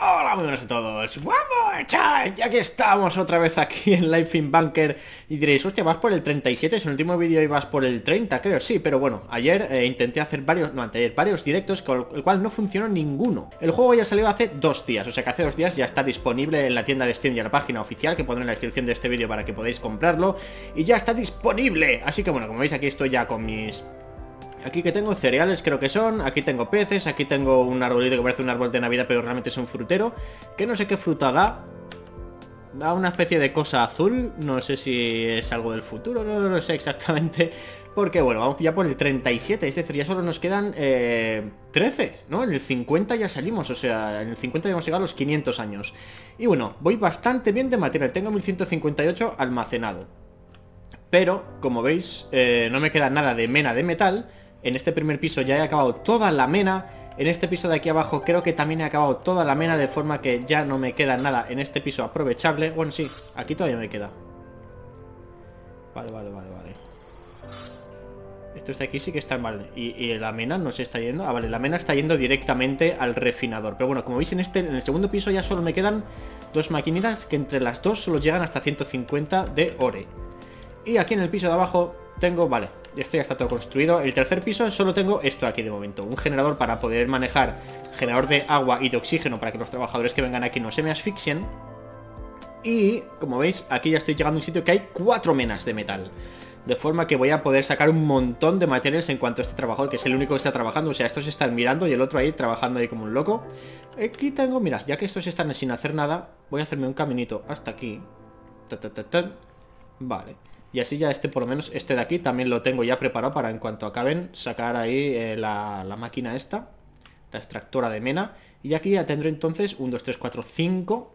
Hola, muy buenas a todos. One more time. Ya que estamos otra vez aquí en Life in Bunker. Y diréis, hostia, vas por el 37, si en el último vídeo ibas por el 30, creo, sí. Pero bueno, ayer intenté hacer varios directos, con el cual no funcionó ninguno. El juego ya salió hace 2 días, o sea que hace 2 días ya está disponible en la tienda de Steam y en la página oficial, que pondré en la descripción de este vídeo para que podáis comprarlo. Y ya está disponible. Así que bueno, como veis aquí estoy ya con mis... Aquí que tengo cereales, creo que son. Aquí tengo peces, aquí tengo un arbolito que parece un árbol de Navidad, pero realmente es un frutero. Que no sé qué fruta da. Da una especie de cosa azul. No sé si es algo del futuro, no lo sé exactamente. Porque bueno, vamos ya por el 37, es decir, ya solo nos quedan 13, ¿no? En el 50 ya salimos, o sea, en el 50 ya hemos llegado a los 500 años. Y bueno, voy bastante bien de material, tengo 1158 almacenado. Pero, como veis, no me queda nada de mena de metal. En este primer piso ya he acabado toda la mena. En este piso de aquí abajo creo que también he acabado toda la mena, de forma que ya no me queda nada en este piso aprovechable. Bueno, sí, aquí todavía me queda. Vale. Estos de aquí sí que están mal. ¿Y la mena no se está yendo? Ah, vale, la mena está yendo directamente al refinador. Pero bueno, como veis en el segundo piso ya solo me quedan 2 maquinitas, que entre las dos solo llegan hasta 150 de ore. Y aquí en el piso de abajo tengo... Vale, esto ya está todo construido. El tercer piso solo tengo esto aquí de momento. Un generador para poder manejar, generador de agua y de oxígeno, para que los trabajadores que vengan aquí no se me asfixien. Y, como veis, aquí ya estoy llegando a un sitio que hay 4 menas de metal. De forma que voy a poder sacar un montón de materiales en cuanto a este trabajador, que es el único que está trabajando. O sea, estos están mirando y el otro ahí trabajando ahí como un loco. Aquí tengo, mira, ya que estos están sin hacer nada, voy a hacerme un caminito hasta aquí. Vale. Y así ya este, por lo menos este de aquí, también lo tengo ya preparado para en cuanto acaben sacar ahí la máquina esta, la extractora de mena. Y aquí ya tendré entonces 1, 2, 3, 4, 5,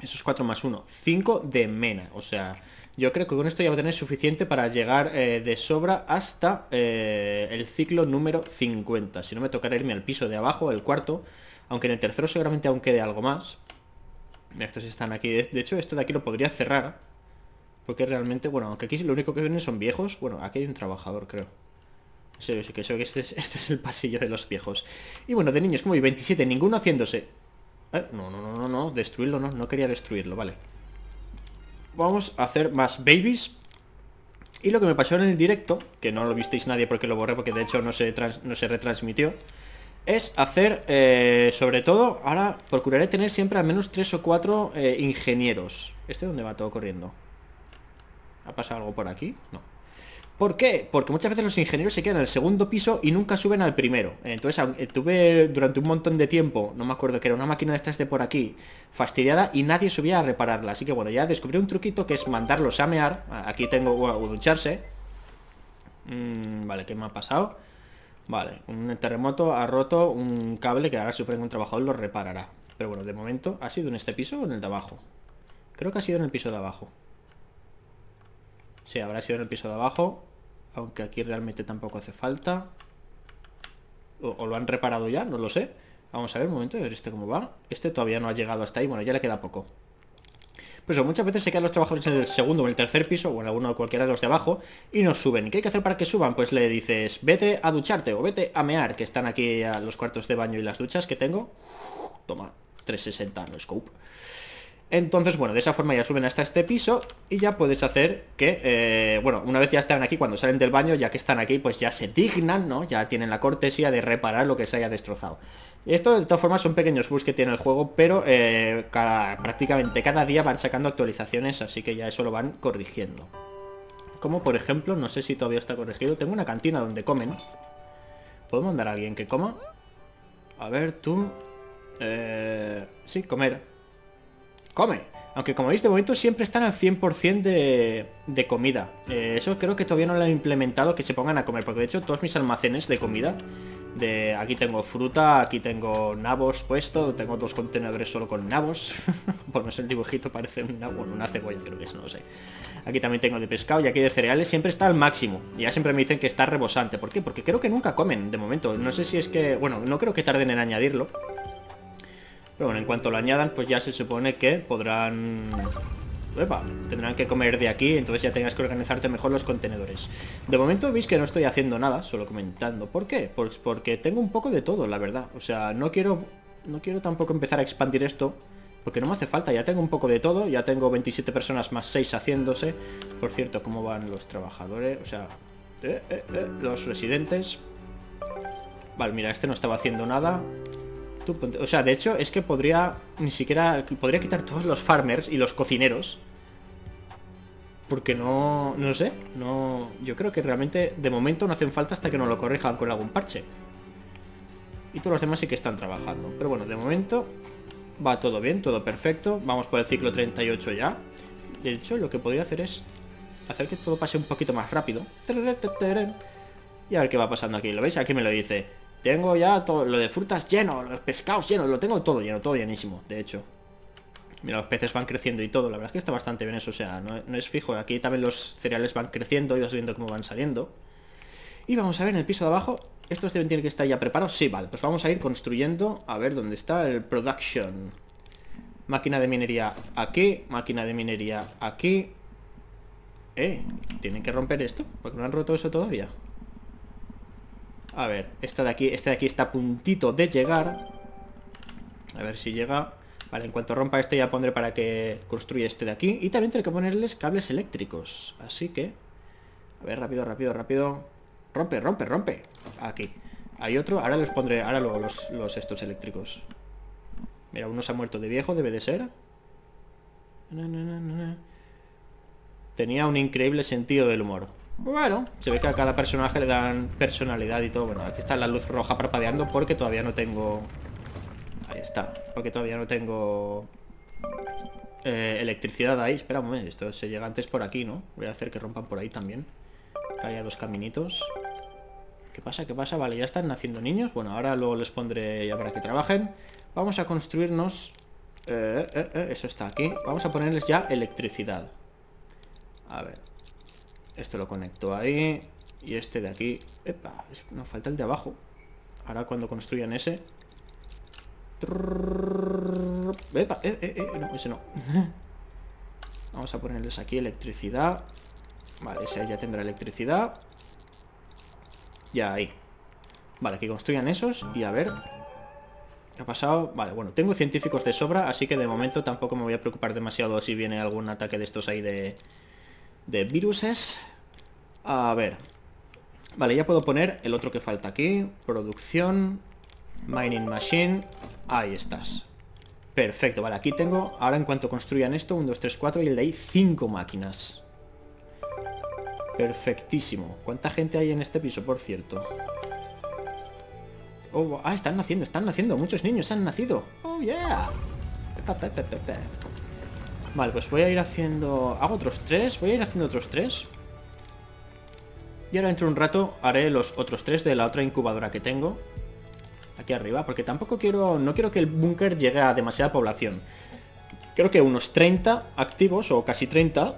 esos 4 más 1, 5 de mena. O sea, yo creo que con esto ya voy a tener suficiente para llegar de sobra hasta el ciclo número 50. Si no, me tocará irme al piso de abajo, el cuarto, aunque en el tercero seguramente aún quede algo más. Estos están aquí, de hecho esto de aquí lo podría cerrar. Porque realmente, bueno, aunque aquí lo único que vienen son viejos. Bueno, aquí hay un trabajador, creo. Sí, que este es el pasillo de los viejos. Y bueno, de niños, como hay 27, ninguno haciéndose. No, destruirlo, no quería destruirlo, vale. Vamos a hacer más babies. Y lo que me pasó en el directo, que no lo visteis nadie porque lo borré, porque de hecho no se retransmitió, es hacer, sobre todo, ahora procuraré tener siempre al menos 3 o 4 ingenieros. ¿Este dónde va todo corriendo? ¿Ha pasado algo por aquí? No. ¿Por qué? Porque muchas veces los ingenieros se quedan en el segundo piso y nunca suben al primero. Entonces tuve durante un montón de tiempo, no me acuerdo que era una máquina de estas de por aquí, fastidiada, y nadie subía a repararla. Así que bueno, ya descubrí un truquito que es mandarlos a mear. Aquí tengo... o ducharse. Vale, ¿qué me ha pasado? Vale, un terremoto ha roto un cable que ahora supongo que un trabajador lo reparará. Pero bueno, de momento, ¿ha sido en este piso o en el de abajo? Creo que ha sido en el piso de abajo. Sí, habrá sido en el piso de abajo, aunque aquí realmente tampoco hace falta. O lo han reparado ya, no lo sé. Vamos a ver un momento, a ver este cómo va. Este todavía no ha llegado hasta ahí, bueno, ya le queda poco. Pues eso, muchas veces se quedan los trabajadores en el segundo o en el tercer piso, o en alguno o cualquiera de los de abajo, y no suben. ¿Qué hay que hacer para que suban? Pues le dices, vete a ducharte o vete a mear, que están aquí a los cuartos de baño y las duchas que tengo. Toma, 360 no scope. Entonces, bueno, de esa forma ya suben hasta este piso y ya puedes hacer que, bueno, una vez ya están aquí, cuando salen del baño, ya que están aquí, pues ya se dignan, ¿no? Ya tienen la cortesía de reparar lo que se haya destrozado. Esto, de todas formas, son pequeños bugs que tiene el juego, pero prácticamente cada día van sacando actualizaciones, así que ya eso lo van corrigiendo. Como, por ejemplo, no sé si todavía está corregido, tengo una cantina donde comen. ¿Puedo mandar a alguien que coma? A ver, tú... sí, comer. Come. Aunque como veis de momento siempre están al 100% de comida. Eso creo que todavía no lo han implementado, que se pongan a comer. Porque de hecho todos mis almacenes de comida, aquí tengo fruta, aquí tengo nabos puesto. Tengo 2 contenedores solo con nabos. Bueno, es el dibujito, parece un nabo, una cebolla creo que es, no lo sé. Aquí también tengo de pescado y aquí de cereales siempre está al máximo. Y ya siempre me dicen que está rebosante. ¿Por qué? Porque creo que nunca comen de momento. No sé si es que... Bueno, no creo que tarden en añadirlo. Pero bueno, en cuanto lo añadan, pues ya se supone que podrán... ¡Epa! Tendrán que comer de aquí, entonces ya tengas que organizarte mejor los contenedores. De momento veis que no estoy haciendo nada, solo comentando. ¿Por qué? Pues porque tengo un poco de todo, la verdad. O sea, no quiero no quiero tampoco empezar a expandir esto, porque no me hace falta, ya tengo un poco de todo, ya tengo 27 personas más 6 haciéndose. Por cierto, ¿cómo van los trabajadores? O sea, los residentes. Vale, mira, este no estaba haciendo nada. Tú ponte... O sea, de hecho, es que podría ni siquiera... Podría quitar todos los farmers y los cocineros. Porque no... No sé, no... Yo creo que realmente, de momento, no hacen falta hasta que no lo corrijan con algún parche. Y todos los demás sí que están trabajando. Pero bueno, de momento... Va todo bien, todo perfecto. Vamos por el ciclo 38 ya. De hecho, lo que podría hacer es hacer que todo pase un poquito más rápido. Y a ver qué va pasando aquí. ¿Lo veis? Aquí me lo dice. Tengo ya todo lo de frutas lleno, los pescados llenos. Lo tengo todo lleno, todo llenísimo, de hecho. Mira, los peces van creciendo y todo. La verdad es que está bastante bien eso, o sea, no es fijo. Aquí también los cereales van creciendo y vas viendo cómo van saliendo. Y vamos a ver en el piso de abajo. ¿Estos deben tener que estar ya preparados? Sí, vale, pues vamos a ir construyendo. A ver dónde está el production. Máquina de minería aquí. Máquina de minería aquí. Tienen que romper esto, porque no han roto eso todavía. A ver, esta de aquí está a puntito de llegar. A ver si llega. Vale, en cuanto rompa este ya pondré para que construya este de aquí. Y también tengo que ponerles cables eléctricos. Así que... A ver, rápido, rápido, rápido. Rompe, rompe, rompe. Aquí. Hay otro. Ahora les pondré... Ahora luego los estos eléctricos. Mira, uno se ha muerto de viejo. Debe de ser. Tenía un increíble sentido del humor. Bueno, se ve que a cada personaje le dan personalidad y todo. Bueno, aquí está la luz roja parpadeando porque todavía no tengo... Ahí está. Porque todavía no tengo... electricidad ahí. Espera un momento. Esto se llega antes por aquí, ¿no? Voy a hacer que rompan por ahí también. Acá hay dos caminitos. ¿Qué pasa? ¿Qué pasa? Vale, ya están naciendo niños. Bueno, ahora luego les pondré ya para que trabajen. Vamos a construirnos... eso está aquí. Vamos a ponerles ya electricidad. A ver. Esto lo conecto ahí. Y este de aquí... Epa, nos falta el de abajo. Ahora cuando construyan ese... Epa, no, ese no. Vamos a ponerles aquí electricidad. Vale, ese ya tendrá electricidad. Ya ahí. Vale, que construyan esos. Y a ver ¿qué ha pasado? Vale, bueno, tengo científicos de sobra, así que de momento tampoco me voy a preocupar demasiado si viene algún ataque de estos ahí de viruses. A ver. Vale, ya puedo poner el otro que falta aquí. Producción. Mining machine. Ahí estás. Perfecto, vale, aquí tengo. Ahora en cuanto construyan esto, 1, 2, 3, 4. Y el de ahí 5 máquinas. Perfectísimo. ¿Cuánta gente hay en este piso, por cierto? Oh, ah, están naciendo. Muchos niños han nacido. Oh, yeah. Vale, pues voy a ir haciendo... Hago otros 3. Voy a ir haciendo otros 3. Y ahora dentro de un rato haré los otros 3 de la otra incubadora que tengo. Aquí arriba, porque tampoco quiero... No quiero que el búnker llegue a demasiada población. Creo que unos 30 activos, o casi 30,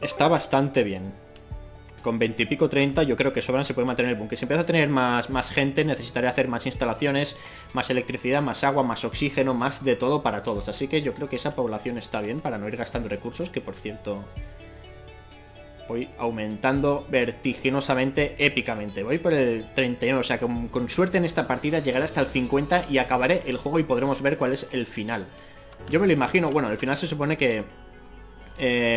está bastante bien. Con 20 y pico, 30, yo creo que sobran, se puede mantener el búnker. Si empieza a tener más gente, necesitaré hacer más instalaciones, más electricidad, más agua, más oxígeno, más de todo para todos. Así que yo creo que esa población está bien para no ir gastando recursos, que por cierto... Voy aumentando vertiginosamente, épicamente. Voy por el 31, o sea, con suerte en esta partida llegaré hasta el 50 y acabaré el juego y podremos ver cuál es el final. Yo me lo imagino, bueno, el final se supone que...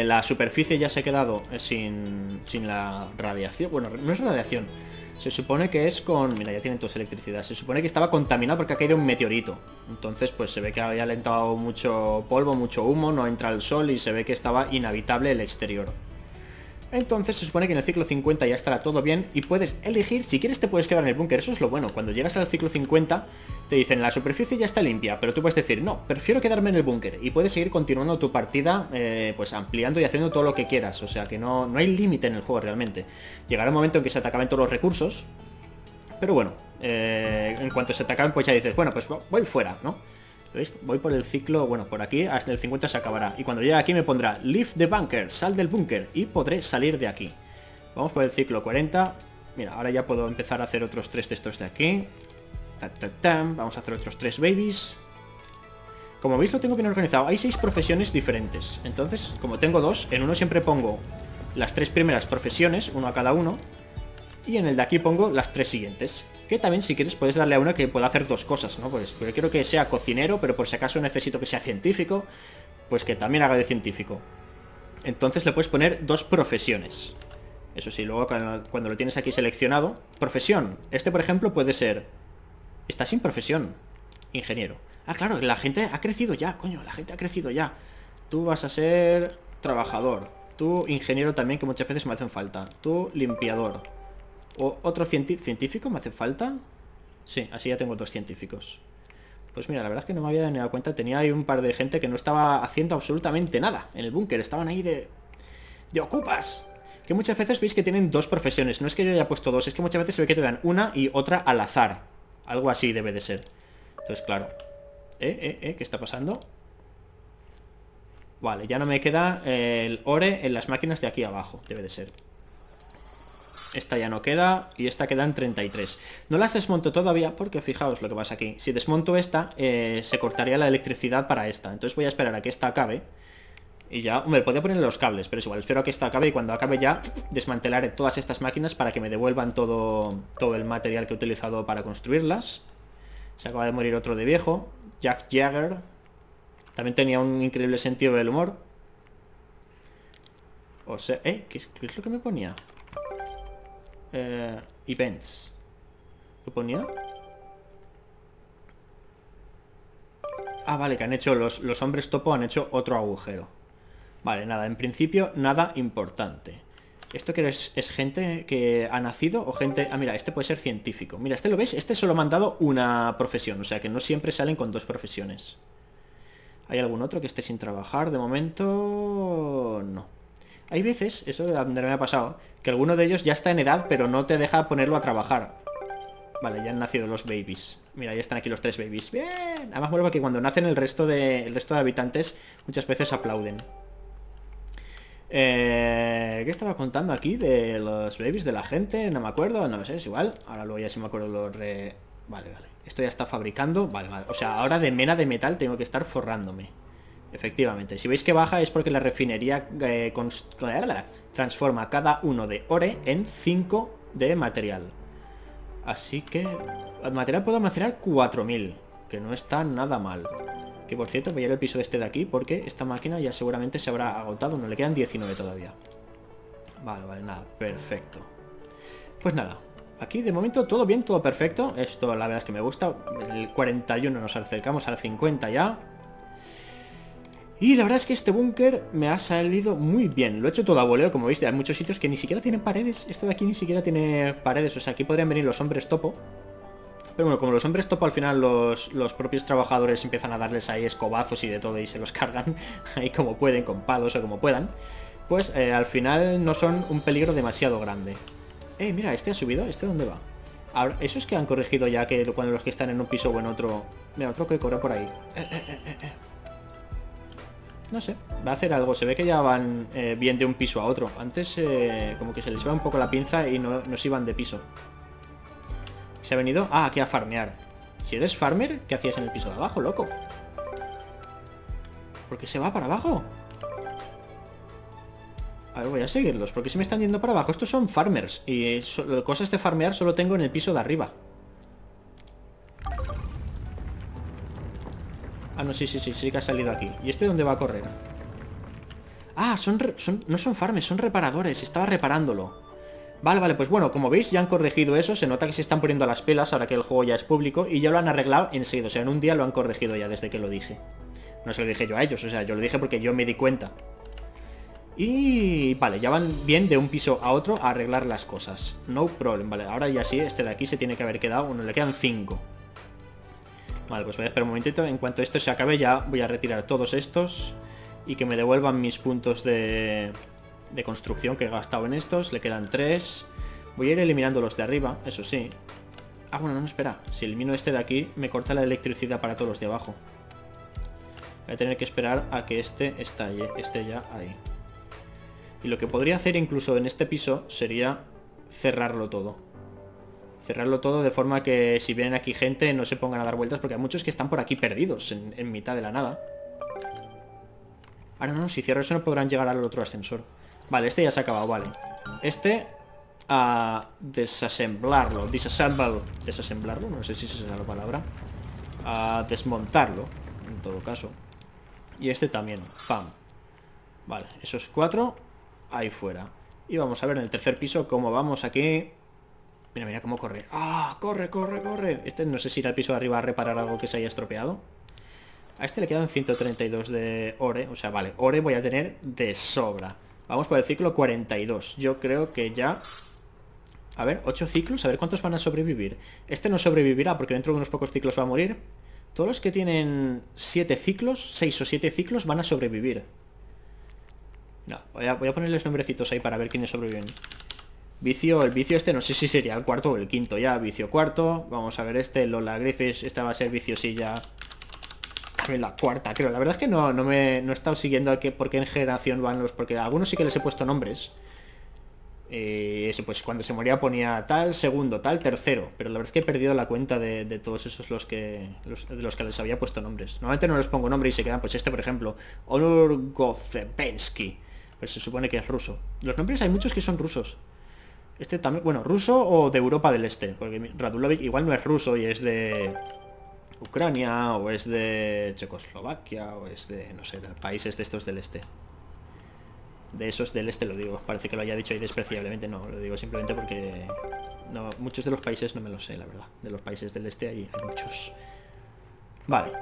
la superficie ya se ha quedado sin la radiación. Bueno, no es radiación. Se supone que es con... Mira, ya tienen toda electricidad. Se supone que estaba contaminado porque ha caído un meteorito. Entonces, pues se ve que había alentado mucho polvo, mucho humo. No entra el sol y se ve que estaba inhabitable el exterior. Entonces se supone que en el ciclo 50 ya estará todo bien y puedes elegir, si quieres te puedes quedar en el búnker, eso es lo bueno. Cuando llegas al ciclo 50 te dicen la superficie ya está limpia, pero tú puedes decir no, prefiero quedarme en el búnker y puedes seguir continuando tu partida pues ampliando y haciendo todo lo que quieras, o sea que no hay límite en el juego realmente. Llegará un momento en que se atacaban todos los recursos, pero bueno, en cuanto se atacan pues ya dices, bueno pues voy fuera, ¿no? ¿Veis? Voy por el ciclo, bueno, por aquí hasta el 50 se acabará. Y cuando llegue aquí me pondrá Leave the bunker, sal del búnker. Y podré salir de aquí. Vamos por el ciclo 40. Mira, ahora ya puedo empezar a hacer otros 3 de estos de aquí. Vamos a hacer otros 3 babies. Como veis lo tengo bien organizado. Hay 6 profesiones diferentes. Entonces, como tengo 2, en uno siempre pongo las 3 primeras profesiones, uno a cada uno. Y en el de aquí pongo las tres siguientes. Que también, si quieres, puedes darle a una que pueda hacer dos cosas, ¿no? Pues yo quiero que sea cocinero, pero por si acaso necesito que sea científico, pues que también haga de científico. Entonces le puedes poner dos profesiones. Eso sí, luego cuando lo tienes aquí seleccionado... Profesión. Este, por ejemplo, puede ser... Está sin profesión. Ingeniero. Ah, claro, la gente ha crecido ya, coño. La gente ha crecido ya. Tú vas a ser trabajador. Tú ingeniero también, que muchas veces me hacen falta. Tú limpiador. ¿O otro científico me hace falta? Sí, así ya tengo dos científicos. Pues mira, la verdad es que no me había dado cuenta. Tenía ahí un par de gente que no estaba haciendo absolutamente nada en el búnker. Estaban ahí de ocupas. Que muchas veces veis que tienen dos profesiones. No es que yo haya puesto dos, es que muchas veces se ve que te dan una y otra al azar. Algo así debe de ser. Entonces, claro. ¿Qué está pasando? Vale, ya no me queda el ore en las máquinas de aquí abajo. Debe de ser. Esta ya no queda, y esta queda en 33. No las desmonto todavía porque fijaos lo que pasa aquí. Si desmonto esta, se cortaría la electricidad para esta. Entonces voy a esperar a que esta acabe. Y ya, hombre, podía poner los cables, pero es igual. Espero a que esta acabe y cuando acabe ya desmantelaré todas estas máquinas para que me devuelvan todo el material que he utilizado para construirlas. Se acaba de morir otro de viejo. Jack Jagger. También tenía un increíble sentido del humor. O sea, ¿qué es lo que me ponía? Events. ¿Qué ponía? Ah, vale, que han hecho los hombres topo, han hecho otro agujero. Vale, nada, en principio nada importante. ¿Esto qué es gente que ha nacido o gente...? Ah, mira, este puede ser científico. Mira, este lo veis, este solo me han dado una profesión. O sea que no siempre salen con dos profesiones. ¿Hay algún otro que esté sin trabajar? De momento... no. Hay veces, eso me ha pasado, que alguno de ellos ya está en edad, pero no te deja ponerlo a trabajar. Vale, ya han nacido los babies. Mira, ya están aquí los tres babies. ¡Bien! Además vuelvo que cuando nacen el resto de habitantes muchas veces aplauden. ¿Qué estaba contando aquí de los babies de la gente? No me acuerdo, no lo sé, es igual. Ahora luego ya sí me acuerdo Vale. Esto ya está fabricando. Vale. O sea, ahora de mena de metal tengo que estar forrándome. Efectivamente, si veis que baja es porque la refinería transforma cada uno de ore en 5 de material. Así que al material puedo almacenar 4000, que no está nada mal. Que por cierto, voy a ir al piso este de aquí porque esta máquina ya seguramente se habrá agotado. No le quedan 19 todavía. Vale, nada, perfecto. Pues nada, aquí de momento todo bien, todo perfecto. Esto la verdad es que me gusta. El 41 nos acercamos al 50 ya. Y la verdad es que este búnker me ha salido muy bien. Lo he hecho todo a voleo, como veis, hay muchos sitios que ni siquiera tienen paredes. Esto de aquí ni siquiera tiene paredes, o sea, aquí podrían venir los hombres topo. Pero bueno, como los hombres topo al final los propios trabajadores empiezan a darles ahí escobazos y de todo y se los cargan ahí como pueden, con palos o como puedan. Pues al final no son un peligro demasiado grande. Mira, este ha subido, ¿este dónde va? Ahora, eso es que han corregido ya que cuando los que están en un piso o en otro... Mira, otro que corre por ahí. No sé, va a hacer algo, se ve que ya van bien de un piso a otro. Antes como que se les va un poco la pinza y no se iban de piso. Se ha venido aquí a farmear. Si eres farmer, ¿qué hacías en el piso de abajo, loco? ¿Por qué se va para abajo? A ver, voy a seguirlos, porque se me están yendo para abajo. Estos son farmers y cosas de farmear solo tengo en el piso de arriba. Ah, no, sí que ha salido aquí. ¿Y este dónde va a correr? Ah, no son farmes, son reparadores. Estaba reparándolo. Vale, pues bueno, como veis ya han corregido eso. Se nota que se están poniendo las pelas ahora que el juego ya es público. Y ya lo han arreglado enseguida, o sea, en un día lo han corregido ya desde que lo dije. No se lo dije yo a ellos, o sea, yo lo dije porque yo me di cuenta. Y vale, ya van bien de un piso a otro a arreglar las cosas. No problem, vale, ahora ya sí, este de aquí se tiene que haber quedado. Bueno, le quedan 5. Vale, pues voy a esperar un momentito. En cuanto esto se acabe ya voy a retirar todos estos y que me devuelvan mis puntos de construcción que he gastado en estos. Le quedan 3. Voy a ir eliminando los de arriba, eso sí. Ah, bueno, no, espera. Si elimino este de aquí me corta la electricidad para todos los de abajo. Voy a tener que esperar a que este estalle, esté ya ahí. Y lo que podría hacer incluso en este piso sería cerrarlo todo. Cerrarlo todo de forma que si vienen aquí gente no se pongan a dar vueltas, porque hay muchos que están por aquí perdidos en mitad de la nada. Ah, no, si cierro eso no podrán llegar al otro ascensor. Vale, este ya se ha acabado, vale. Este a desasemblarlo, desasemblarlo, no sé si esa es la palabra, a desmontarlo, en todo caso. Y este también, pam. Vale, esos cuatro ahí fuera. Y vamos a ver en el tercer piso cómo vamos aquí. Mira, mira cómo corre. ¡Ah! ¡Corre, corre, corre! Este no sé si irá al piso de arriba a reparar algo que se haya estropeado. A este le quedan 132 de ore. O sea, vale, ore voy a tener de sobra. Vamos por el ciclo 42. Yo creo que ya... A ver, 8 ciclos, a ver cuántos van a sobrevivir. Este no sobrevivirá porque dentro de unos pocos ciclos va a morir. Todos los que tienen 7 ciclos, 6 o 7 ciclos, van a sobrevivir. No, voy a ponerles nombrecitos ahí para ver quiénes sobreviven. Vicio, el vicio este, no sé si sería el cuarto o el quinto ya. Vicio cuarto, vamos a ver este, Lola Griffiths, esta va a ser viciosilla. También la cuarta, creo. La verdad es que no he estado siguiendo a por qué en generación van los... Porque a algunos sí que les he puesto nombres. Eso, pues cuando se moría ponía tal, segundo, tal, tercero. Pero la verdad es que he perdido la cuenta de todos esos de los que les había puesto nombres. Normalmente no les pongo nombre y se quedan, pues este por ejemplo, Onur Gozepensky. Pues se supone que es ruso. Los nombres hay muchos que son rusos. Este también, bueno, ruso o de Europa del Este. Porque Radulovic igual no es ruso y es de... Ucrania, o es de Checoslovaquia, o es de, no sé, de países de estos del este. De esos del este lo digo, parece que lo haya dicho ahí despreciablemente, no, lo digo simplemente porque no, muchos de los países no me lo sé, la verdad. De los países del este hay muchos. Vale,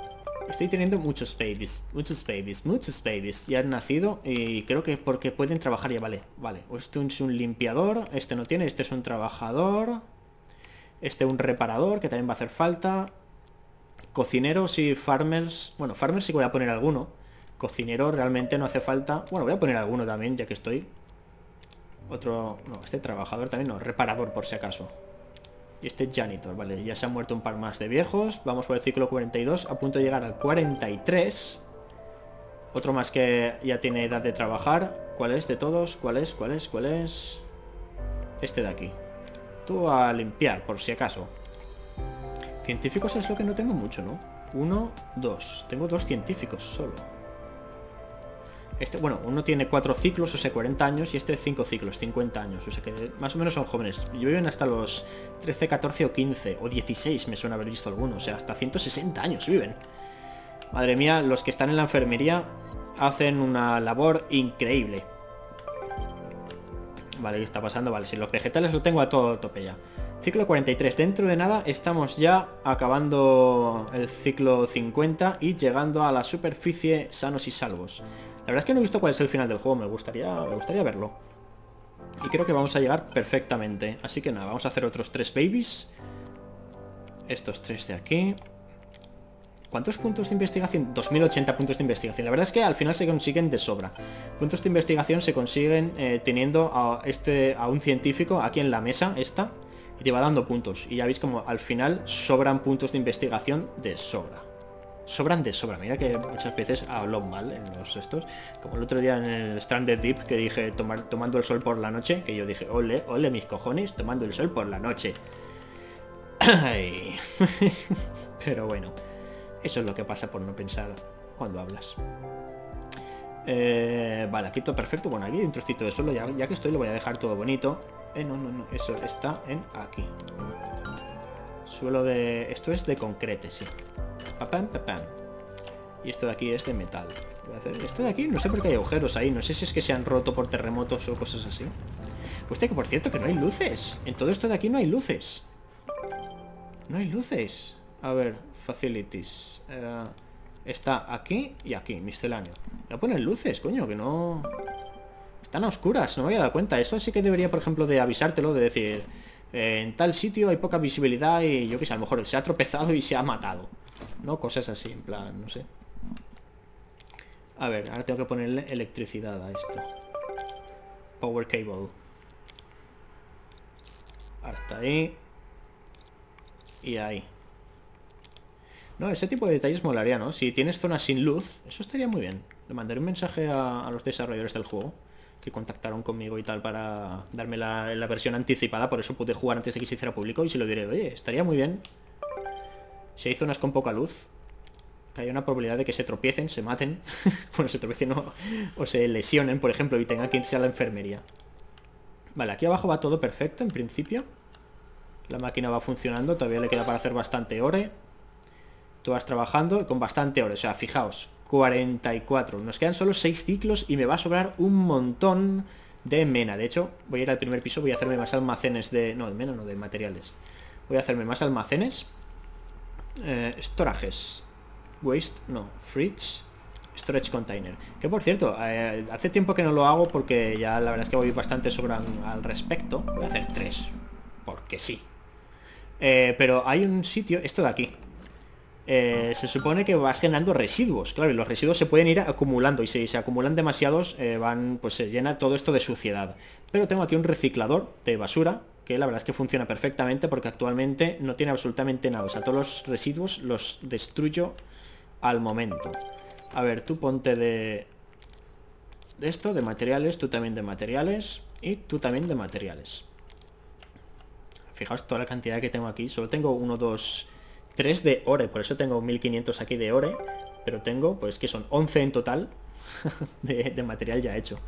estoy teniendo muchos babies, muchos babies, muchos babies. Ya han nacido y creo que porque pueden trabajar ya, vale, vale. Este es un limpiador, este no tiene, este es un trabajador. Este un reparador, que también va a hacer falta. Cocineros y farmers. Bueno, farmers sí que voy a poner alguno. Cocinero realmente no hace falta. Bueno, voy a poner alguno también, ya que estoy. Otro... No, este trabajador también no. Reparador, por si acaso. Y este janitor, vale. Ya se han muerto un par más de viejos. Vamos por el ciclo 42. A punto de llegar al 43. Otro más que ya tiene edad de trabajar. ¿Cuál es de todos? ¿Cuál es? ¿Cuál es? ¿Cuál es? Este de aquí. Tú a limpiar, por si acaso. Científicos es lo que no tengo mucho, ¿no? 1, 2. Tengo 2 científicos solo. Este, bueno, uno tiene 4 ciclos, o sea, 40 años. Y este 5 ciclos, 50 años. O sea que más o menos son jóvenes. Yo viven hasta los 13, 14 o 15. O 16, me suena haber visto algunos. O sea, hasta 160 años viven. Madre mía, los que están en la enfermería hacen una labor increíble. Vale, ¿qué está pasando? Vale, si los vegetales lo tengo a todo tope ya. Ciclo 43, dentro de nada estamos ya acabando el ciclo 50 y llegando a la superficie sanos y salvos. La verdad es que no he visto cuál es el final del juego, me gustaría verlo. Y creo que vamos a llegar perfectamente. Así que nada, vamos a hacer otros 3 babies. Estos 3 de aquí. ¿Cuántos puntos de investigación? 2080 puntos de investigación. La verdad es que al final se consiguen de sobra. Puntos de investigación se consiguen teniendo a un científico aquí en la mesa, esta. Y te va dando puntos. Y ya veis como al final sobran puntos de investigación de sobra. Sobran de sobra. Mira que muchas veces hablo mal en los estos. Como el otro día en el Stranded Deep que dije tomando el sol por la noche. Que yo dije, ole, ole mis cojones, tomando el sol por la noche. Ay. Pero bueno. Eso es lo que pasa por no pensar cuando hablas. Vale, aquí todo perfecto. Bueno, aquí hay un trocito de suelo. Ya que estoy lo voy a dejar todo bonito. No, no, no, eso está en aquí. Suelo de... Esto es de concreto, sí. Papam, papam. Y esto de aquí es de metal. Voy a hacer... Esto de aquí no sé por qué hay agujeros ahí. No sé si es que se han roto por terremotos o cosas así. Hostia, que por cierto que no hay luces. En todo esto de aquí no hay luces. No hay luces. A ver, facilities. Está aquí y aquí, misceláneo. Ya ponen luces, coño, que no... Están a oscuras, no me había dado cuenta. Eso sí que debería, por ejemplo, de avisártelo, de decir, en tal sitio hay poca visibilidad y yo qué sé, a lo mejor se ha tropezado y se ha matado. No, cosas así, en plan, no sé. A ver, ahora tengo que ponerle electricidad a esto. Power cable. Hasta ahí. Y ahí. No, ese tipo de detalles molaría, ¿no? Si tienes zonas sin luz, eso estaría muy bien. Le mandaré un mensaje a los desarrolladores del juego. Que contactaron conmigo y tal para darme la versión anticipada. Por eso pude jugar antes de que se hiciera público. Y se lo diré, oye, estaría muy bien si hay zonas con poca luz, que haya una probabilidad de que se tropiecen, se maten. Bueno, se tropiecen o se lesionen, por ejemplo, y tengan que irse a la enfermería. Vale, aquí abajo va todo perfecto en principio. La máquina va funcionando, todavía le queda para hacer bastante ore. Tú vas trabajando con bastante ore, o sea, fijaos, 44. Nos quedan solo 6 ciclos y me va a sobrar un montón de mena. De hecho, voy a ir al primer piso, voy a hacerme más almacenes de... No, de mena no, de materiales. Voy a hacerme más almacenes. Storages. Waste, no, fridge. Storage container. Que por cierto, hace tiempo que no lo hago porque ya la verdad es que voy bastante sobran al respecto. Voy a hacer 3. Porque sí. Pero hay un sitio, esto de aquí. Se supone que vas generando residuos. Claro, y los residuos se pueden ir acumulando. Y si se acumulan demasiados, pues se llena todo esto de suciedad. Pero tengo aquí un reciclador de basura, que la verdad es que funciona perfectamente porque actualmente no tiene absolutamente nada. O sea, todos los residuos los destruyo al momento. A ver, tú ponte de esto, de materiales, tú también de materiales y tú también de materiales. Fijaos toda la cantidad que tengo aquí. Solo tengo 1, 2, 3 de ore. Por eso tengo 1500 aquí de ore. Pero tengo, pues que son 11 en total de material ya hecho.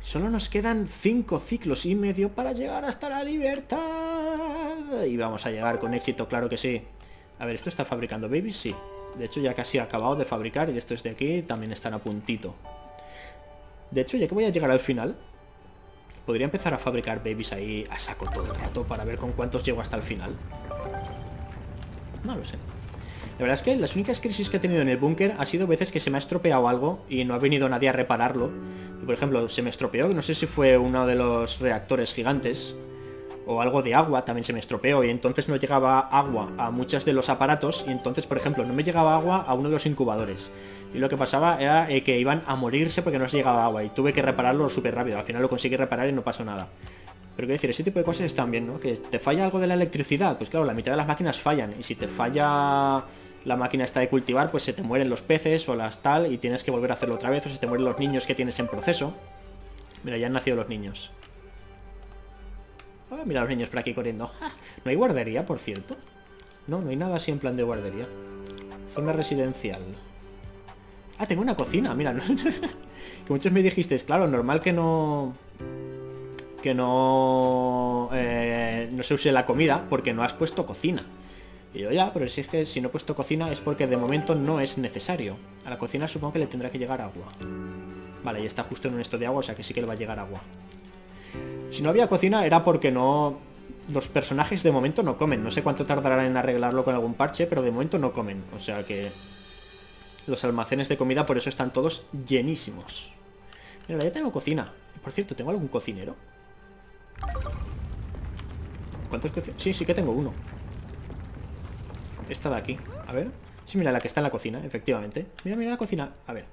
Solo nos quedan 5 ciclos y medio para llegar hasta la libertad. Y vamos a llegar con éxito, claro que sí. A ver, ¿esto está fabricando babies? Sí. De hecho ya casi ha acabado de fabricar y estos de aquí también están a puntito. De hecho ya que voy a llegar al final, podría empezar a fabricar babies ahí a saco todo el rato para ver con cuántos llego hasta el final. No lo sé. La verdad es que las únicas crisis que he tenido en el búnker ha sido veces que se me ha estropeado algo y no ha venido nadie a repararlo. Por ejemplo, se me estropeó, no sé si fue uno de los reactores gigantes o algo de agua, también se me estropeó y entonces no llegaba agua a muchos de los aparatos y entonces, por ejemplo, no me llegaba agua a uno de los incubadores y lo que pasaba era que iban a morirse porque no se llegaba agua y tuve que repararlo súper rápido. Al final lo conseguí reparar y no pasó nada. Pero quiero decir, ese tipo de cosas están bien, ¿no? Que te falla algo de la electricidad, pues claro, la mitad de las máquinas fallan y si te falla la máquina esta de cultivar, pues se te mueren los peces o las tal y tienes que volver a hacerlo otra vez o se te mueren los niños que tienes en proceso. Mira, ya han nacido los niños. Ah, mira los niños por aquí corriendo. ¡Ah! ¿No hay guardería, por cierto? No, no hay nada así en plan de guardería. Zona residencial. Ah, tengo una cocina, mira. ¿No? Que muchos me dijisteis, claro, normal que no... no se use la comida porque no has puesto cocina. Y yo ya, pero si es que si no he puesto cocina es porque de momento no es necesario. A la cocina supongo que le tendrá que llegar agua. Vale, y está justo en un esto de agua, o sea que sí que le va a llegar agua. Si no había cocina era porque no... Los personajes de momento no comen. No sé cuánto tardarán en arreglarlo con algún parche, pero de momento no comen. O sea que... Los almacenes de comida por eso están todos llenísimos. Mira, ya tengo cocina. Por cierto, ¿tengo algún cocinero? ¿Cuántos cocineros? Sí, sí que tengo uno. Esta de aquí, a ver. Sí, mira, la que está en la cocina, efectivamente. Mira, mira la cocina, a ver.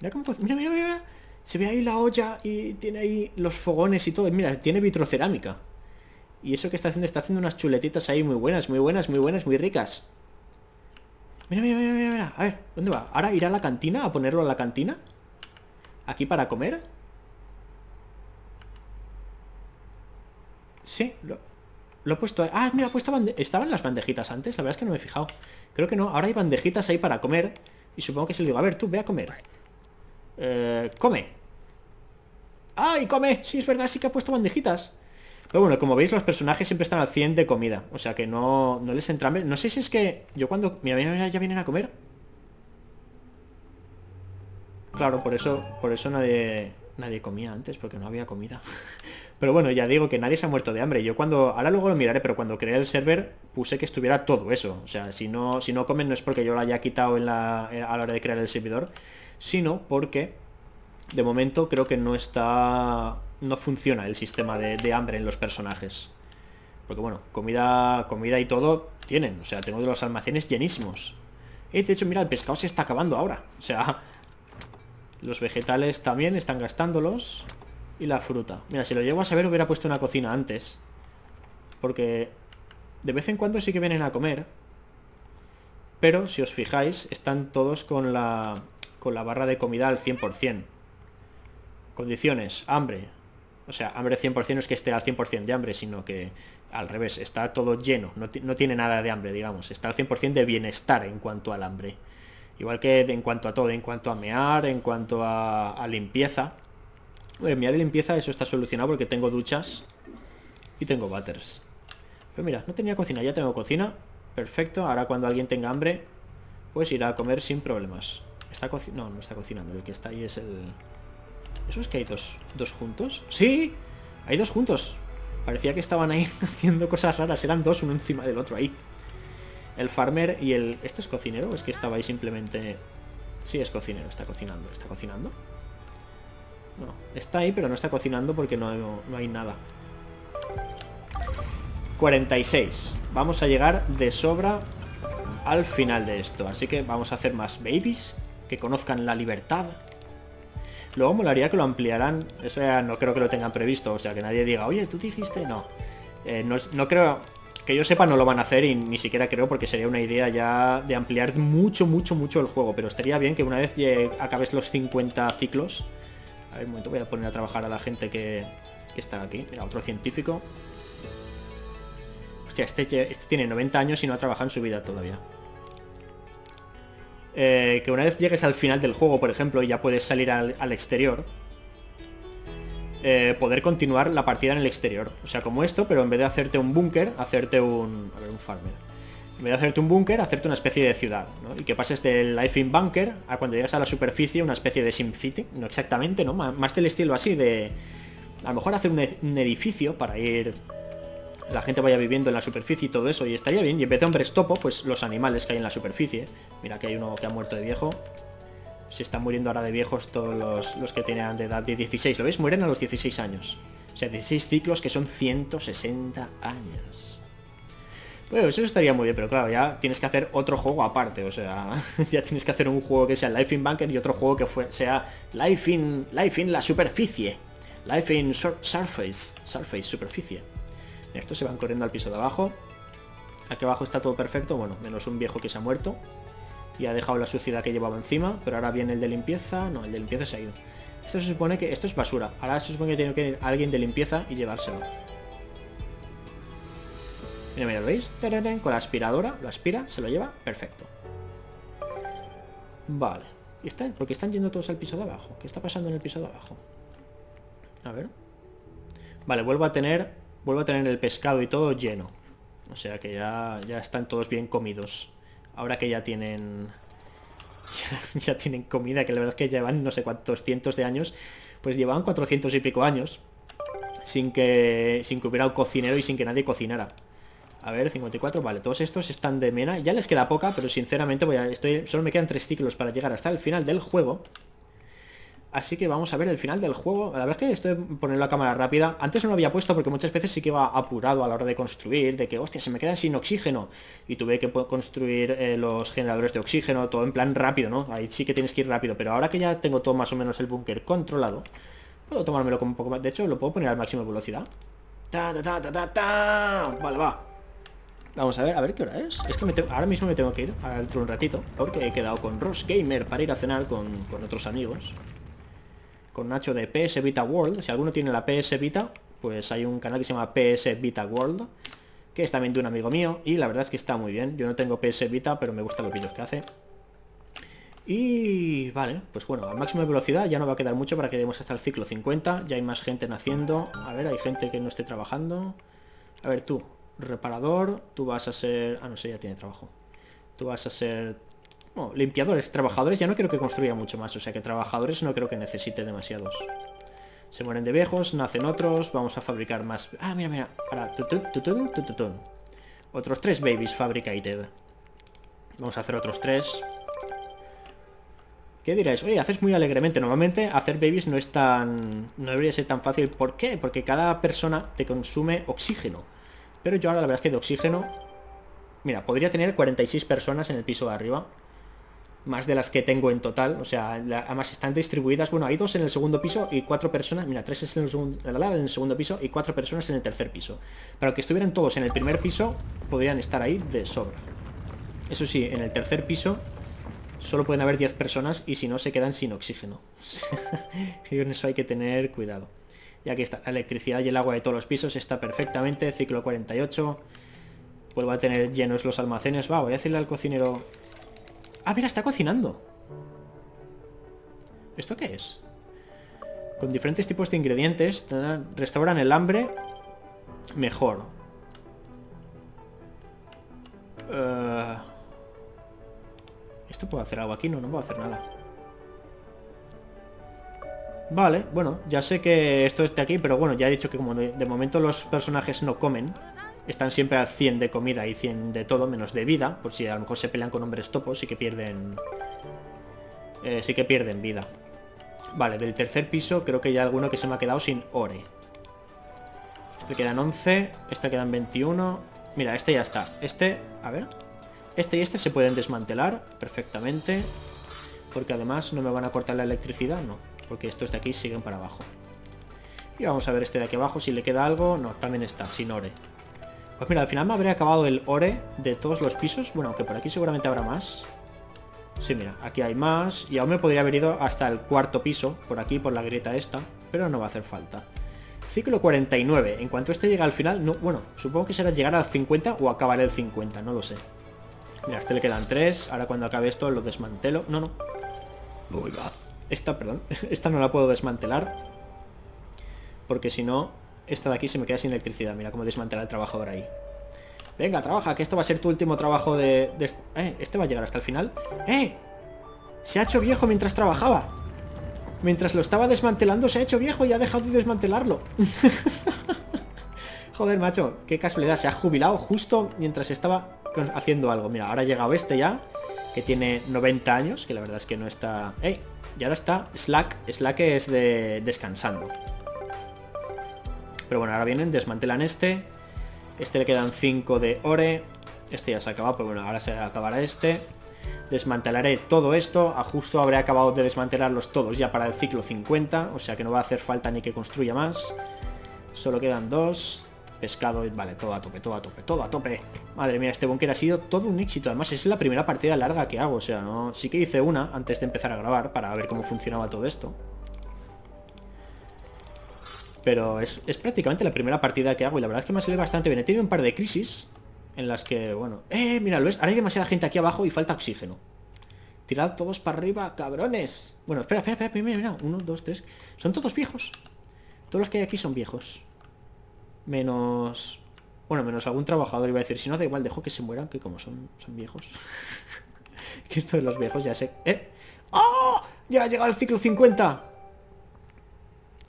Mira cómo cocina, mira, mira, mira. Se ve ahí la olla y tiene ahí los fogones y todo. Mira, tiene vitrocerámica. Y eso que está haciendo unas chuletitas ahí muy buenas, muy buenas, muy buenas, muy ricas. Mira, mira, mira, mira, mira. A ver, ¿dónde va? ¿Ahora irá a la cantina? ¿A ponerlo a la cantina? ¿Aquí para comer? Sí, lo he puesto ahí. Ah, mira, he puesto estaban las bandejitas antes. La verdad es que no me he fijado. Creo que no, ahora hay bandejitas ahí para comer. Y supongo que se le digo, a ver, tú, ve a comer. Come. ¡Ay, come! Sí, es verdad, sí que ha puesto bandejitas. Pero bueno, como veis, los personajes siempre están al 100 de comida. O sea que no les entra... No sé si es que yo cuando... Mira, mira, ya vienen a comer. Claro, por eso nadie comía antes, porque no había comida. Pero bueno, ya digo que nadie se ha muerto de hambre. Yo cuando... Ahora luego lo miraré, pero cuando creé el server puse que estuviera todo eso. O sea, si no comen no es porque yo lo haya quitado a la hora de crear el servidor, sino porque de momento creo que no está... No funciona el sistema de hambre en los personajes. Porque bueno, comida y todo tienen. O sea, tengo de los almacenes llenísimos. De hecho, mira, el pescado se está acabando ahora. O sea... Los vegetales también están gastándolos. Y la fruta. Mira, si lo llego a saber hubiera puesto una cocina antes. Porque de vez en cuando sí que vienen a comer. Pero si os fijáis, están todos con la barra de comida al 100%. Condiciones, hambre. O sea, hambre 100% no es que esté al 100% de hambre, sino que al revés, está todo lleno. No tiene nada de hambre, digamos. Está al 100% de bienestar en cuanto al hambre. Igual que en cuanto a todo, en cuanto a mear, en cuanto a limpieza. Mirad, limpieza, eso está solucionado porque tengo duchas y tengo butters. Pero mira, no tenía cocina, ya tengo cocina. Perfecto, ahora cuando alguien tenga hambre, pues irá a comer sin problemas. Está cocinando. No, no está cocinando. El que está ahí es el... ¿Eso es que hay dos juntos? ¡Sí! Hay dos juntos. Parecía que estaban ahí haciendo cosas raras. Eran dos, uno encima del otro ahí. El farmer y el... ¿Este es cocinero? ¿O es que estaba ahí simplemente...? Sí, es cocinero, está cocinando. ¿Está cocinando? No, está ahí pero no está cocinando porque no hay nada. 46. Vamos a llegar de sobra al final de esto. Así que vamos a hacer más babies que conozcan la libertad. Luego molaría que lo ampliaran. Eso ya no creo que lo tengan previsto. O sea, que nadie diga, oye, tú dijiste... No. No creo... Que yo sepa no lo van a hacer y ni siquiera creo, porque sería una idea ya de ampliar mucho, mucho, mucho el juego. Pero estaría bien que una vez acabes los 50 ciclos... A ver, un momento, voy a poner a trabajar a la gente que está aquí. Mira, otro científico. Hostia, este tiene 90 años y no ha trabajado en su vida todavía. Que una vez llegues al final del juego, por ejemplo, y ya puedes salir al exterior, poder continuar la partida en el exterior. O sea, como esto, pero en vez de hacerte un búnker, hacerte un... A ver, un farmer. En vez de hacerte un búnker, hacerte una especie de ciudad, ¿no? Y que pases del Life in Bunker a cuando llegas a la superficie, una especie de SimCity. No exactamente, ¿no? Más del estilo así de... A lo mejor hacer un edificio para ir... La gente vaya viviendo en la superficie y todo eso. Y estaría bien. Y en vez de hombres topo, pues los animales que hay en la superficie. Mira que hay uno que ha muerto de viejo. Se están muriendo ahora de viejos todos los que tenían de edad de 16. ¿Lo veis? Mueren a los 16 años. O sea, 16 ciclos que son 160 años. Bueno, eso estaría muy bien. Pero claro, ya tienes que hacer otro juego aparte. O sea, ya tienes que hacer un juego que sea Life in Bunker y otro juego que sea Life in la superficie. Life in Surface, superficie. Estos se van corriendo al piso de abajo. Aquí abajo está todo perfecto, bueno, menos un viejo que se ha muerto y ha dejado la suciedad que llevaba encima. Pero ahora viene el de limpieza. No, el de limpieza se ha ido. Esto se supone que... Esto es basura. Ahora se supone que tiene que ir alguien de limpieza y llevárselo. Mira, mira, ¿lo veis? Con la aspiradora. Lo aspira, se lo lleva. Perfecto. Vale. ¿Y están? Porque están yendo todos al piso de abajo. ¿Qué está pasando en el piso de abajo? A ver. Vale, vuelvo a tener el pescado y todo lleno. O sea que ya están todos bien comidos. Ahora que ya tienen... Ya tienen comida, que la verdad es que llevan no sé cuántos cientos de años. Pues llevaban 400 y pico años sin que hubiera un cocinero y sin que nadie cocinara. A ver, 54, vale, todos estos están de mena. Ya les queda poca, pero sinceramente solo me quedan 3 ciclos para llegar hasta el final del juego. Así que vamos a ver el final del juego. La verdad es que estoy poniendo a cámara rápida. Antes no lo había puesto porque muchas veces sí que iba apurado a la hora de construir. De que, hostia, se me quedan sin oxígeno. Y tuve que construir los generadores de oxígeno. Todo en plan rápido, ¿no? Ahí sí que tienes que ir rápido. Pero ahora que ya tengo todo más o menos el búnker controlado, puedo tomármelo con un poco más. De hecho, lo puedo poner al máximo de velocidad. ¡Ta, ta, ta, ta, ta, ta! Vale, va. Vamos a ver qué hora es. Es que ahora mismo me tengo que ir dentro de un ratito, porque he quedado con Ross Gamer para ir a cenar con otros amigos. Con Nacho de PS Vita World. Si alguno tiene la PS Vita, pues hay un canal que se llama PS Vita World, que es también de un amigo mío, y la verdad es que está muy bien. Yo no tengo PS Vita, pero me gustan los vídeos que hace. Y... vale, pues bueno, a máxima velocidad ya no va a quedar mucho para que lleguemos hasta el ciclo 50. Ya hay más gente naciendo. A ver, hay gente que no esté trabajando. A ver, tú, reparador. Tú vas a ser... Ah, no sé, ya tiene trabajo. Tú vas a ser... No, limpiadores, trabajadores, ya no creo que construya mucho más. O sea que trabajadores no creo que necesite demasiados. Se mueren de viejos, nacen otros, vamos a fabricar más. Ah, mira, mira, ahora otros 3 babies fabricated. Vamos a hacer otros 3. ¿Qué diréis? Oye, haces muy alegremente. Normalmente hacer babies no es tan... No debería ser tan fácil, ¿por qué? Porque cada persona te consume oxígeno. Pero yo ahora la verdad es que de oxígeno... Mira, podría tener 46 personas en el piso de arriba, más de las que tengo en total. O sea, además están distribuidas. Bueno, hay 2 en el segundo piso y 4 personas. Mira, 3 en el segundo piso y 4 personas en el tercer piso. Para que estuvieran todos en el primer piso, podrían estar ahí de sobra. Eso sí, en el tercer piso solo pueden haber 10 personas, y si no se quedan sin oxígeno. Y en eso hay que tener cuidado. Y aquí está, la electricidad y el agua de todos los pisos está perfectamente. Ciclo 48. Vuelvo a tener llenos los almacenes. Va, voy a decirle al cocinero... Ah, mira, está cocinando. ¿Esto qué es? Con diferentes tipos de ingredientes restauran el hambre mejor. ¿Esto puedo hacer algo aquí? No, no puedo hacer nada. Vale, bueno, ya sé que esto es de aquí, pero bueno, ya he dicho que como de momento los personajes no comen, están siempre a 100 de comida y 100 de todo, menos de vida, por si a lo mejor se pelean con hombres topos, sí que pierden vida. Vale, del tercer piso creo que hay alguno que se me ha quedado sin ore. Este quedan 11, este quedan 21. Mira, este ya está. Este, a ver. Este y este se pueden desmantelar perfectamente, porque además no me van a cortar la electricidad, no, porque estos de aquí siguen para abajo. Y vamos a ver este de aquí abajo, si le queda algo. No, también está, sin ore. Pues mira, al final me habré acabado el ore de todos los pisos. Bueno, aunque por aquí seguramente habrá más. Sí, mira, aquí hay más. Y aún me podría haber ido hasta el cuarto piso, por aquí, por la grieta esta, pero no va a hacer falta. Ciclo 49. En cuanto este llega al final, no, bueno, supongo que será llegar al 50 o acabar el 50, no lo sé. Mira, a este le quedan 3. Ahora cuando acabe esto lo desmantelo. No, no. Esta, perdón. Esta no la puedo desmantelar, porque si no, esta de aquí se me queda sin electricidad. Mira cómo desmantela el trabajador ahí. Venga, trabaja, que esto va a ser tu último trabajo este va a llegar hasta el final. ¡Eh! Se ha hecho viejo mientras trabajaba. Mientras lo estaba desmantelando se ha hecho viejo y ha dejado de desmantelarlo. Joder, macho, qué casualidad. Se ha jubilado justo mientras estaba haciendo algo. Mira, ahora ha llegado este ya, que tiene 90 años, que la verdad es que no está... ¡Eh! Y ahora está Slack. Slack es de descansando. Pero bueno, ahora vienen, desmantelan este. Este le quedan 5 de ore. Este ya se ha acabado, pero bueno, ahora se acabará este. Desmantelaré todo esto. A justo habré acabado de desmantelarlos todos ya para el ciclo 50. O sea que no va a hacer falta ni que construya más. Solo quedan 2. Pescado, vale, todo a tope, todo a tope, todo a tope. Madre mía, este búnker ha sido todo un éxito. Además, es la primera partida larga que hago. O sea, no, sí que hice una antes de empezar a grabar para ver cómo funcionaba todo esto. Pero es prácticamente la primera partida que hago y la verdad es que me ha salido bastante bien. He tenido un par de crisis en las que, bueno... mira, lo es. Ahora hay demasiada gente aquí abajo y falta oxígeno. Tirad todos para arriba, cabrones. Bueno, espera, mira. 1, 2, 3. Son todos viejos. Todos los que hay aquí son viejos. Menos... Bueno, menos algún trabajador, iba a decir. Si no, da igual, dejo que se mueran, que como son viejos. Que esto de los viejos ya sé... ¡Oh! Ya ha llegado el ciclo 50.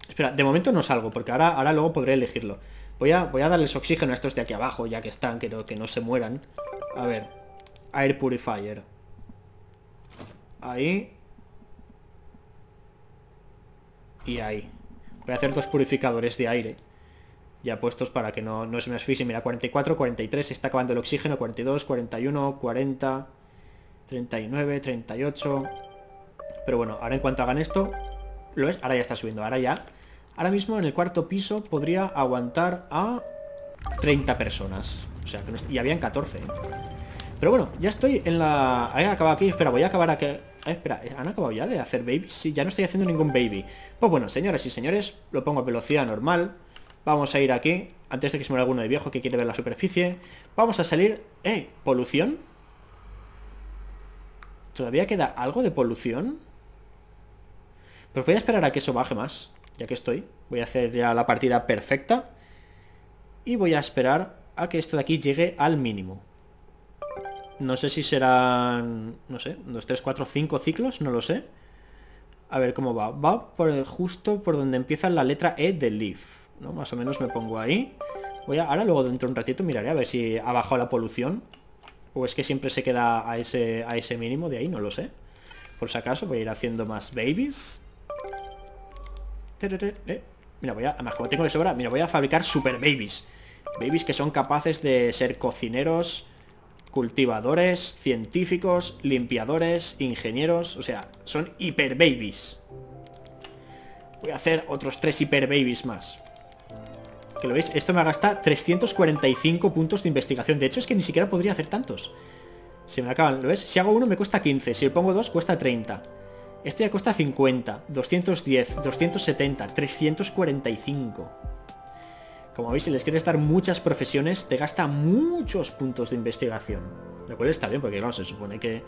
Espera, de momento no salgo, porque ahora luego podré elegirlo. Voy a darles oxígeno a estos de aquí abajo, ya que están, que no se mueran. A ver, Air Purifier. Ahí. Y ahí. Voy a hacer 2 purificadores de aire. Ya puestos para que no se me asfixien. Mira, 44, 43, se está acabando el oxígeno. 42, 41, 40, 39, 38. Pero bueno, ahora en cuanto hagan esto... Lo es, ahora ya está subiendo, ahora ya. Ahora mismo en el cuarto piso podría aguantar a 30 personas. O sea, que no y habían 14. Pero bueno, ya estoy en la... He acabado aquí, espera, voy a acabar aquí. Espera, ¿han acabado ya de hacer babies? Sí, ya no estoy haciendo ningún baby. Pues bueno, señoras y señores, lo pongo a velocidad normal. Vamos a ir aquí, antes de que se muera alguno de viejo que quiere ver la superficie. Vamos a salir... ¿Polución? ¿Todavía queda algo de polución? Pues voy a esperar a que eso baje más, ya que estoy. Voy a hacer ya la partida perfecta. Y voy a esperar a que esto de aquí llegue al mínimo. No sé si serán... No sé, 2, 3, 4, 5 ciclos, no lo sé. A ver cómo va. Va por justo por donde empieza la letra E de Leaf, ¿no? Más o menos me pongo ahí. Ahora luego dentro de un ratito miraré a ver si ha bajado la polución. O es que siempre se queda a ese mínimo de ahí, no lo sé. Por si acaso voy a ir haciendo más babies. Mira, además como tengo de sobra, mira, voy a fabricar super babies. Babies que son capaces de ser cocineros, cultivadores, científicos, limpiadores, ingenieros. O sea, son hiper babies. Voy a hacer otros 3 hiper babies más. ¿Que lo veis? Esto me gasta 345 puntos de investigación. De hecho es que ni siquiera podría hacer tantos. Se me acaban, ¿lo ves? Si hago uno me cuesta 15, si le pongo 2 cuesta 30. Este ya cuesta 50, 210, 270, 345. Como veis, si les quieres dar muchas profesiones, te gasta muchos puntos de investigación. Lo cual está bien, porque claro, se supone que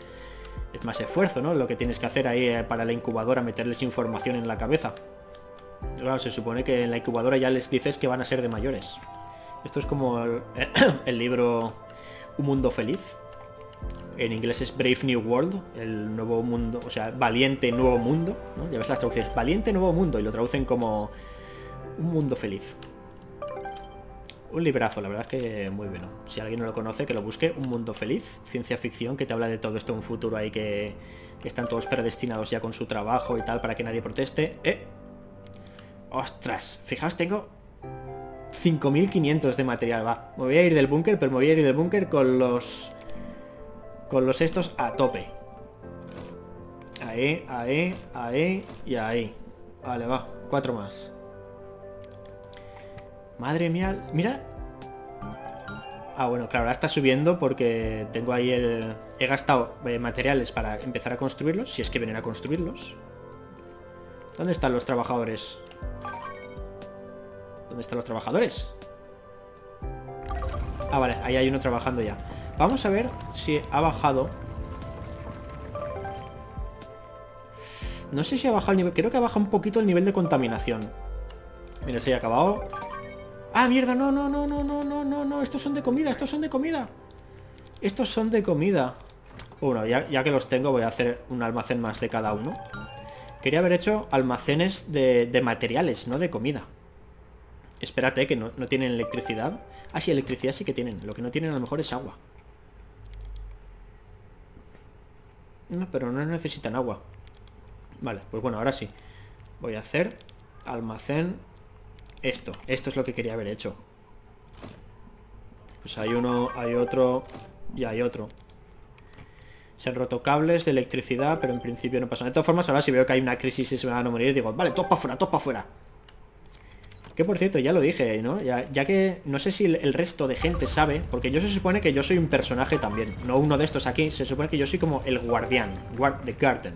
es más esfuerzo, ¿no? Lo que tienes que hacer ahí para la incubadora, meterles información en la cabeza. Claro, se supone que en la incubadora ya les dices que van a ser de mayores. Esto es como el libro Un Mundo Feliz. En inglés es Brave New World, el nuevo mundo, o sea, valiente nuevo mundo, ¿no? Ya ves las traducciones, valiente nuevo mundo, y lo traducen como Un Mundo Feliz. Un librazo, la verdad es que muy bueno. Si alguien no lo conoce, que lo busque. Un Mundo Feliz, ciencia ficción, que te habla de todo esto, un futuro ahí que están todos predestinados ya con su trabajo y tal, para que nadie proteste. ¡Ostras! Fijaos, tengo 5.500 de material, va. Me voy a ir del búnker, pero me voy a ir del búnker con los... estos a tope. Ahí, ahí, ahí y ahí. Vale, va. 4 más. Madre mía, mira. Ah, bueno, claro, ahora está subiendo porque tengo ahí el... He gastado materiales para empezar a construirlos, si es que vienen a construirlos. ¿Dónde están los trabajadores? ¿Dónde están los trabajadores? Ah, vale, ahí hay uno trabajando ya. Vamos a ver si ha bajado. No sé si ha bajado el nivel. Creo que ha bajado un poquito el nivel de contaminación. Mira, se ha acabado. ¡Ah, mierda! No, no, no, no, no, no, no, no. Estos son de comida, estos son de comida. Estos son de comida. Bueno, ya que los tengo, voy a hacer un almacén más de cada uno. Quería haber hecho almacenes de materiales, no de comida. Espérate, que no tienen electricidad. Ah, sí, electricidad sí que tienen. Lo que no tienen a lo mejor es agua. No, pero no necesitan agua. Vale, pues bueno, ahora sí. Voy a hacer almacén. Esto es lo que quería haber hecho. Pues hay uno, hay otro y hay otro. Se han roto cables de electricidad, pero en principio no pasa nada. De todas formas, ahora si veo que hay una crisis y se me van a morir, digo, vale, todos para afuera, todos para afuera. Que por cierto, ya lo dije, ¿no? Ya que no sé si el resto de gente sabe, porque yo se supone que yo soy un personaje también, no uno de estos aquí, se supone que yo soy como el guardián, the garden.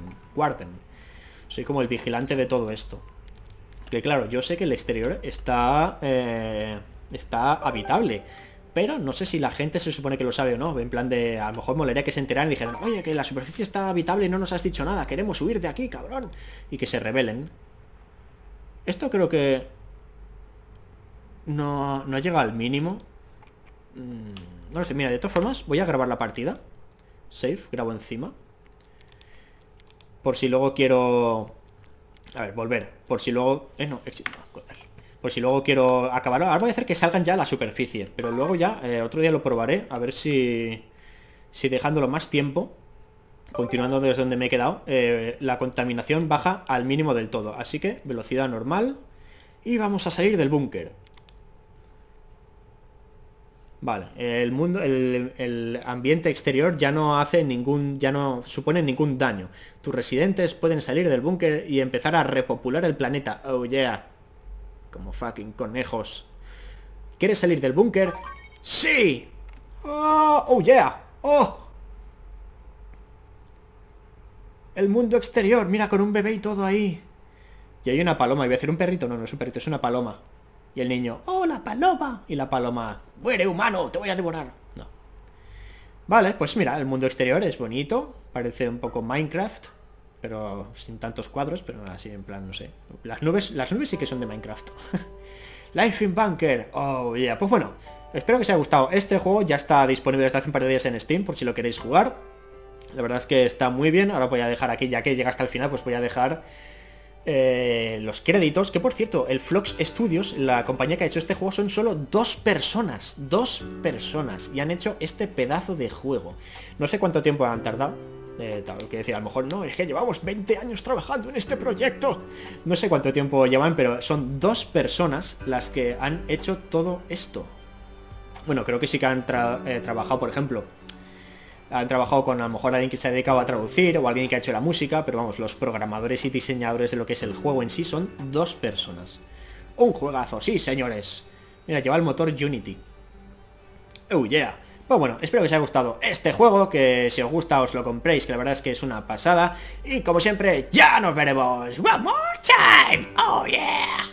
Soy como el vigilante de todo esto. Que claro, yo sé que el exterior está habitable, pero no sé si la gente se supone que lo sabe o no, en plan de, a lo mejor molaría que se enteraran y dijeran, oye, que la superficie está habitable y no nos has dicho nada, queremos huir de aquí, cabrón, y que se rebelen. Esto creo que... No llega al mínimo. No lo sé, mira, de todas formas voy a grabar la partida. Save, grabo encima. Por si luego quiero... A ver, volver. Por si luego... no, exit, joder. Por si luego quiero acabarlo. Ahora voy a hacer que salgan ya a la superficie. Pero luego ya, otro día lo probaré. A ver si dejándolo más tiempo, continuando desde donde me he quedado, la contaminación baja al mínimo del todo. Así que, velocidad normal. Y vamos a salir del búnker. Vale, el ambiente exterior ya no hace ningún, ya no supone ningún daño. Tus residentes pueden salir del búnker y empezar a repopular el planeta. Oh yeah. Como fucking conejos. ¿Quieres salir del búnker? ¡Sí! Oh yeah. Oh. El mundo exterior, mira, con un bebé y todo ahí. Y hay una paloma, iba a decir un perrito, no, no es un perrito, es una paloma. Y el niño, ¡oh, la paloma! Y la paloma, ¡muere humano, te voy a devorar! No. Vale, pues mira, el mundo exterior es bonito, parece un poco Minecraft, pero sin tantos cuadros, pero así en plan, no sé. Las nubes sí que son de Minecraft. Life in Bunker, oh yeah, pues bueno, espero que os haya gustado. Este juego ya está disponible desde hace un par de días en Steam, por si lo queréis jugar. La verdad es que está muy bien, ahora voy a dejar aquí, ya que llega hasta el final, pues voy a dejar... los créditos, que por cierto, el Flux Studios, la compañía que ha hecho este juego, son solo 2 personas, 2 personas, y han hecho este pedazo de juego. No sé cuánto tiempo han tardado, que decir, a lo mejor no, es que llevamos 20 años trabajando en este proyecto, no sé cuánto tiempo llevan, pero son 2 personas las que han hecho todo esto. Bueno, creo que sí que han trabajado, por ejemplo, han trabajado con a lo mejor alguien que se ha dedicado a traducir o alguien que ha hecho la música, pero vamos, los programadores y diseñadores de lo que es el juego en sí son 2 personas. Un juegazo, sí señores. Mira, lleva el motor Unity. Oh yeah. Pues bueno, espero que os haya gustado este juego, que si os gusta os lo compréis, que la verdad es que es una pasada. Y como siempre, ya nos veremos. One more time. Oh yeah.